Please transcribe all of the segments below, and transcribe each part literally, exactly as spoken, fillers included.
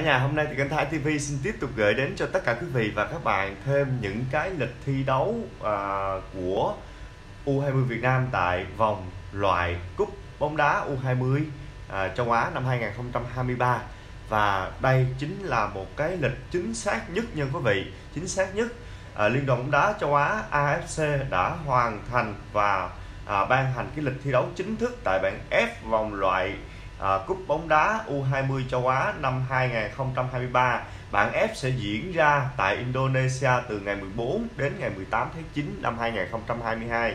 Cả nhà, hôm nay thì kênh Thái ti vi xin tiếp tục gửi đến cho tất cả quý vị và các bạn thêm những cái lịch thi đấu à, của u hai mươi Việt Nam tại vòng loại cúp bóng đá u hai mươi à, châu Á năm hai nghìn không trăm hai mươi ba. Và đây chính là một cái lịch chính xác nhất nha quý vị, chính xác nhất. à, Liên đoàn bóng đá châu Á A F C đã hoàn thành và à, ban hành cái lịch thi đấu chính thức tại bảng F vòng loại À, cúp bóng đá u hai mươi châu Á năm hai nghìn không trăm hai mươi ba. Bảng F sẽ diễn ra tại Indonesia từ ngày mười bốn đến ngày mười tám tháng chín năm hai nghìn không trăm hai mươi hai.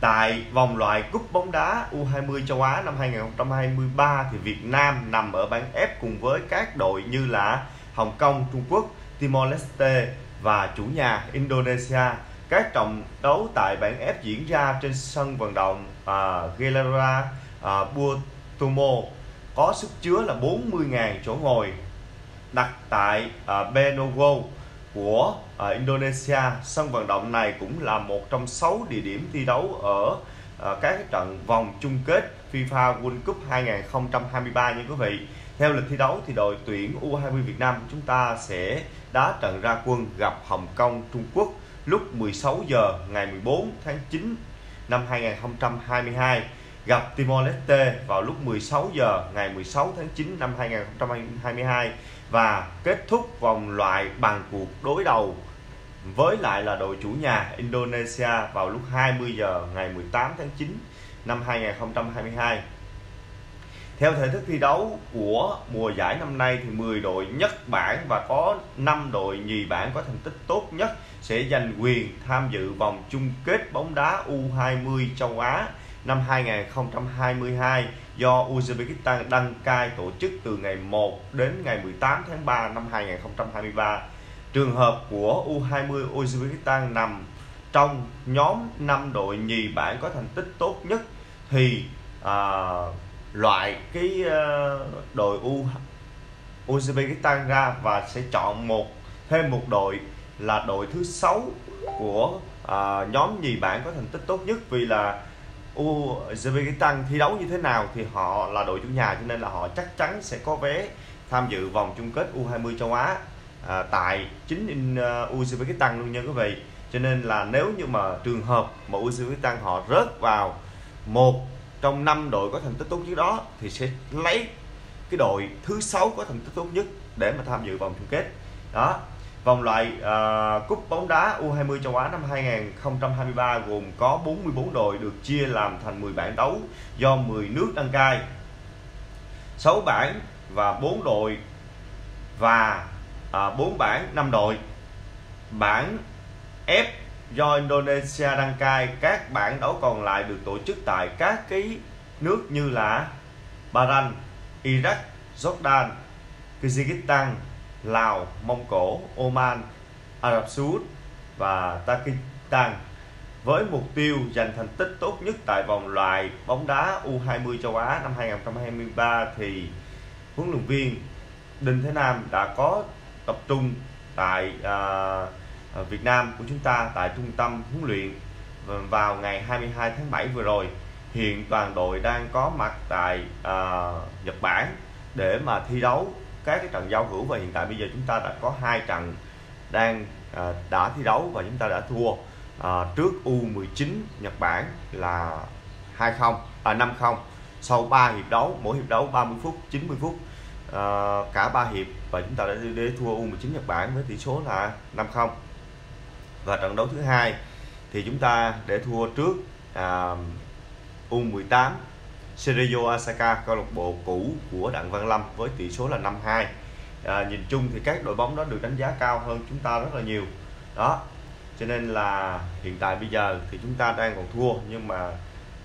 Tại vòng loại cúp bóng đá u hai mươi châu Á năm hai nghìn không trăm hai mươi ba thì Việt Nam nằm ở bảng F cùng với các đội như là Hồng Kông, Trung Quốc, Timor Leste và chủ nhà Indonesia. Các trận đấu tại bảng F diễn ra trên sân vận động à, Gelora à, Bung Tomo có sức chứa là bốn mươi nghìn chỗ ngồi, đặt tại uh, Benoa của uh, Indonesia. Sân vận động này cũng là một trong sáu địa điểm thi đấu ở uh, các trận vòng chung kết FIFA World Cup hai nghìn không trăm hai mươi ba nha quý vị. Theo lịch thi đấu thì đội tuyển u hai mươi Việt Nam chúng ta sẽ đá trận ra quân gặp Hồng Kông, Trung Quốc lúc mười sáu giờ ngày mười bốn tháng chín năm hai nghìn không trăm hai mươi hai, gặp Timor Leste vào lúc mười sáu giờ ngày mười sáu tháng chín năm hai nghìn không trăm hai mươi hai và kết thúc vòng loại bằng cuộc đối đầu với lại là đội chủ nhà Indonesia vào lúc hai mươi giờ ngày mười tám tháng chín năm hai nghìn không trăm hai mươi hai. Theo thể thức thi đấu của mùa giải năm nay thì mười đội nhất bảng và có năm đội nhì bảng có thành tích tốt nhất sẽ giành quyền tham dự vòng chung kết bóng đá u hai mươi châu Á năm hai nghìn không trăm hai mươi hai do Uzbekistan đăng cai tổ chức từ ngày một đến ngày mười tám tháng ba năm hai nghìn không trăm hai mươi ba. Trường hợp của u hai mươi Uzbekistan nằm trong nhóm năm đội nhì bảng có thành tích tốt nhất thì à, loại cái à, đội U Uzbekistan ra và sẽ chọn một thêm một đội là đội thứ sáu của à, nhóm nhì bảng có thành tích tốt nhất, vì là Uzbekistan thi đấu như thế nào thì họ là đội chủ nhà cho nên là họ chắc chắn sẽ có vé tham dự vòng chung kết u hai mươi châu Á à, tại chính uh, Uzbekistan luôn nha quý vị. Cho nên là nếu như mà trường hợp mà Uzbekistan họ rớt vào một trong năm đội có thành tích tốt nhất đó thì sẽ lấy cái đội thứ sáu có thành tích tốt nhất để mà tham dự vòng chung kết đó. Vòng loại uh, cúp bóng đá u hai mươi châu Á năm hai nghìn không trăm hai mươi ba gồm có bốn mươi bốn đội được chia làm thành mười bảng đấu do mười nước đăng cai, sáu bảng và bốn đội và uh, bốn bảng năm đội. Bảng F do Indonesia đăng cai, các bảng đấu còn lại được tổ chức tại các cái nước như là Bahrain, Iraq, Jordan, Kyrgyzstan, Lào, Mông Cổ, Oman, Ả Rập Xê Út và Tajikistan, với mục tiêu giành thành tích tốt nhất tại vòng loại bóng đá u hai mươi châu Á năm hai nghìn không trăm hai mươi ba thì huấn luyện viên Đinh Thế Nam đã có tập trung tại uh, Việt Nam của chúng ta tại trung tâm huấn luyện vào ngày hai mươi hai tháng bảy vừa rồi. Hiện toàn đội đang có mặt tại uh, Nhật Bản để mà thi đấu các cái trận giao hữu, và hiện tại bây giờ chúng ta đã có hai trận đang à, đã thi đấu và chúng ta đã thua à, trước u mười chín Nhật Bản là hai không à năm không sau ba hiệp đấu, mỗi hiệp đấu ba mươi phút, chín mươi phút à, cả ba hiệp, và chúng ta đã để thua u mười chín Nhật Bản với tỷ số là năm không. Và trận đấu thứ hai thì chúng ta để thua trước à, u mười tám Shiryu Asaka, câu lạc bộ cũ của Đặng Văn Lâm với tỷ số là năm hai. À, nhìn chung thì các đội bóng đó được đánh giá cao hơn chúng ta rất là nhiều. Đó. Cho nên là hiện tại bây giờ thì chúng ta đang còn thua, nhưng mà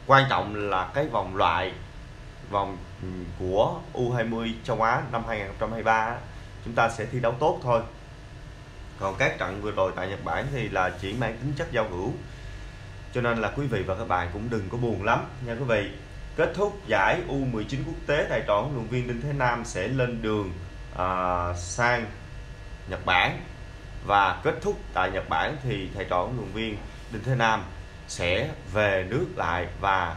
quan trọng là cái vòng loại vòng của u hai mươi châu Á năm hai nghìn không trăm hai mươi ba chúng ta sẽ thi đấu tốt thôi. Còn các trận vừa rồi tại Nhật Bản thì là chỉ mang tính chất giao hữu. Cho nên là quý vị và các bạn cũng đừng có buồn lắm nha quý vị. Kết thúc giải u mười chín quốc tế, thầy trò huấn luyện viên Đinh Thế Nam sẽ lên đường à, sang Nhật Bản, và kết thúc tại Nhật Bản thì thầy trò huấn luyện viên Đinh Thế Nam sẽ về nước lại và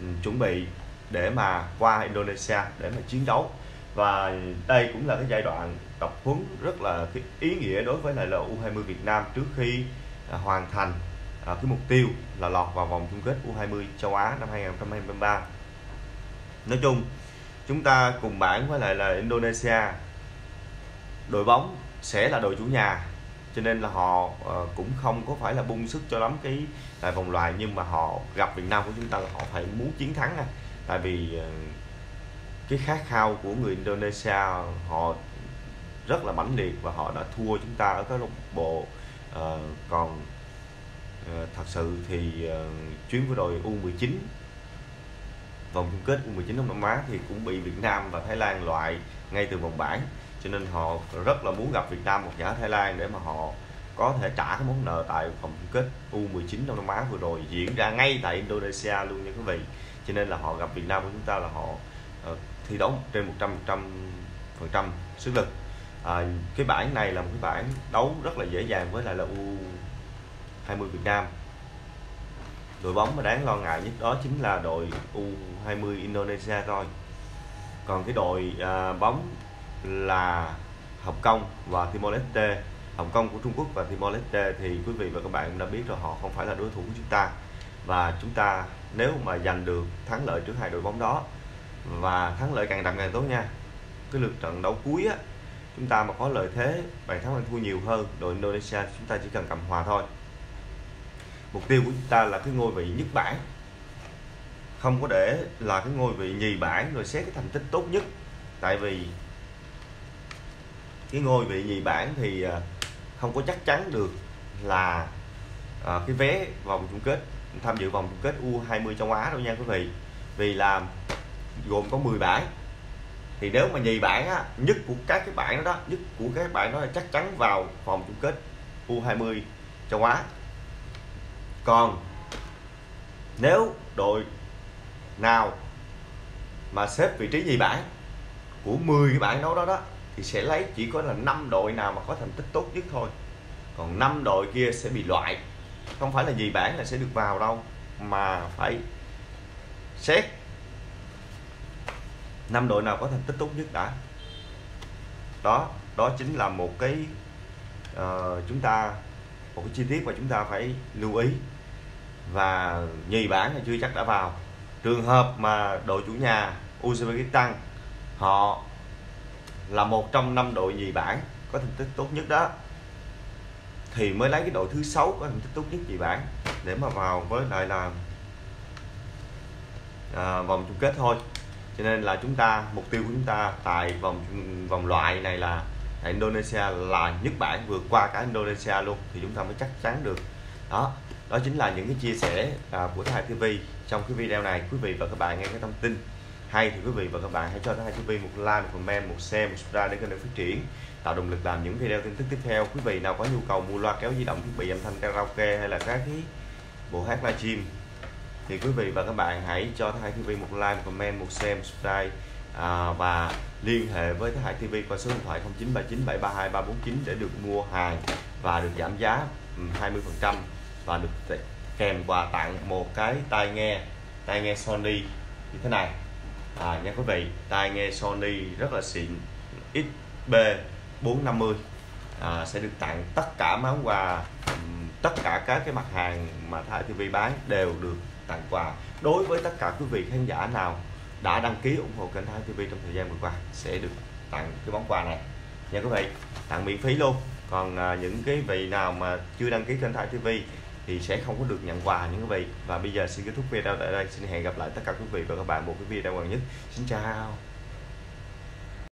um, chuẩn bị để mà qua Indonesia để mà chiến đấu. Và đây cũng là cái giai đoạn tập huấn rất là cái ý nghĩa đối với lại là u hai mươi Việt Nam trước khi à, hoàn thành à, cái mục tiêu là lọt vào vòng chung kết u hai mươi châu Á năm hai không hai ba. Nói chung chúng ta cùng bảng với lại là Indonesia, đội bóng sẽ là đội chủ nhà, cho nên là họ uh, cũng không có phải là bung sức cho lắm cái tại vòng loại, nhưng mà họ gặp Việt Nam của chúng ta là họ phải muốn chiến thắng này, tại vì uh, cái khát khao của người Indonesia họ rất là mãnh liệt và họ đã thua chúng ta ở các câu lạc bộ. Uh, còn uh, thật sự thì uh, chuyến của đội u mười chín vòng chung kết u mười chín Đông Nam Á thì cũng bị Việt Nam và Thái Lan loại ngay từ vòng bảng, cho nên họ rất là muốn gặp Việt Nam một giải Thái Lan để mà họ có thể trả cái món nợ tại vòng chung kết u mười chín Đông Nam Á vừa rồi diễn ra ngay tại Indonesia luôn nha quý vị. Cho nên là họ gặp Việt Nam của chúng ta là họ uh, thi đấu trên một trăm phần trăm sức lực. À, cái bảng này là một cái bảng đấu rất là dễ dàng với lại là u hai mươi Việt Nam. Đội bóng mà đáng lo ngại nhất đó chính là đội u hai mươi Indonesia thôi. Còn cái đội à, bóng là Hồng Kông và Timor Leste, Hồng Kông của Trung Quốc và Timor Leste thì quý vị và các bạn đã biết rồi, họ không phải là đối thủ của chúng ta. Và chúng ta nếu mà giành được thắng lợi trước hai đội bóng đó, và thắng lợi càng đậm càng tốt nha, cái lượt trận đấu cuối á, chúng ta mà có lợi thế bàn thắng ăn thua nhiều hơn đội Indonesia, chúng ta chỉ cần cầm hòa thôi. Mục tiêu của chúng ta là cái ngôi vị nhất bảng, không có để là cái ngôi vị nhì bảng rồi xét cái thành tích tốt nhất, tại vì cái ngôi vị nhì bảng thì không có chắc chắn được là cái vé vòng chung kết, tham dự vòng chung kết u hai mươi châu Á đâu nha quý vị, vì là gồm có mười bảng. Thì nếu mà nhì bảng á, nhất của các cái bảng đó, nhất của các bảng đó là chắc chắn vào vòng chung kết u hai mươi châu Á. Còn nếu đội nào mà xếp vị trí nhì bảng của mười cái bảng đấu đó đó thì sẽ lấy chỉ có là năm đội nào mà có thành tích tốt nhất thôi. Còn năm đội kia sẽ bị loại, không phải là nhì bảng là sẽ được vào đâu, mà phải xét năm đội nào có thành tích tốt nhất đã. Đó, đó chính là một cái uh, chúng ta một cái chi tiết mà chúng ta phải lưu ý. Và nhì bảng là chưa chắc đã vào. Trường hợp mà đội chủ nhà Uzbekistan họ là một trong năm đội nhì bảng có thành tích tốt nhất đó, thì mới lấy cái đội thứ sáu có thành tích tốt nhất nhì bảng để mà vào với lại là uh, vòng chung kết thôi. Cho nên là chúng ta, mục tiêu của chúng ta tại vòng vòng loại này là tại Indonesia là nhất bảng, vượt qua cả Indonesia luôn thì chúng ta mới chắc chắn được. Đó, đó chính là những cái chia sẻ à, của Thái ti vi trong cái video này. Quý vị và các bạn nghe cái thông tin hay thì quý vị và các bạn hãy cho Thái ti vi một like, một comment, một share, một subscribe để kênh được phát triển, tạo động lực làm những video tin tức tiếp theo. Quý vị nào có nhu cầu mua loa kéo di động, thiết bị âm thanh karaoke hay là các cái bộ hát livestream thì quý vị và các bạn hãy cho Thái ti vi một like, một comment, một share, một subscribe à, và liên hệ với Thái ti vi qua số điện thoại không chín ba chín bảy ba hai ba bốn chín để được mua hàng và được giảm giá hai mươi phần trăm và được kèm quà tặng một cái tai nghe tai nghe Sony như thế này à, nha quý vị. Tai nghe Sony rất là xịn X B bốn năm mươi à, sẽ được tặng tất cả món quà. Tất cả các cái mặt hàng mà Thái ti vi bán đều được tặng quà. Đối với tất cả quý vị khán giả nào đã đăng ký ủng hộ kênh Thái ti vi trong thời gian vừa qua sẽ được tặng cái món quà này nha quý vị, tặng miễn phí luôn. Còn à, những cái vị nào mà chưa đăng ký kênh Thái ti vi thì sẽ không có được nhận quà nha quý vị. Và bây giờ xin kết thúc video tại đây, xin hẹn gặp lại tất cả quý vị và các bạn một cái video gần nhất. Xin chào.